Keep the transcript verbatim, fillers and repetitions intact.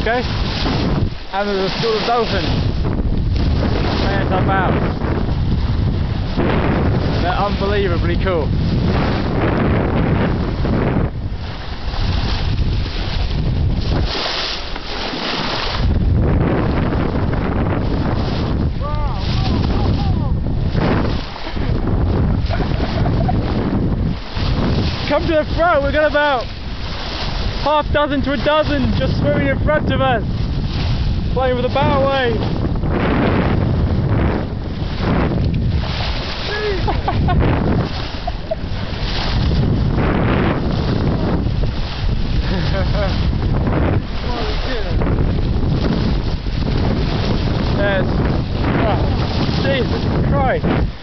Okay? And there's a school of dolphins. Hands up out. They're unbelievably cool. Come to the front, we've got about half dozen to a dozen just swimming in front of us, playing with the bow wave. Yes. Oh, Jesus Christ.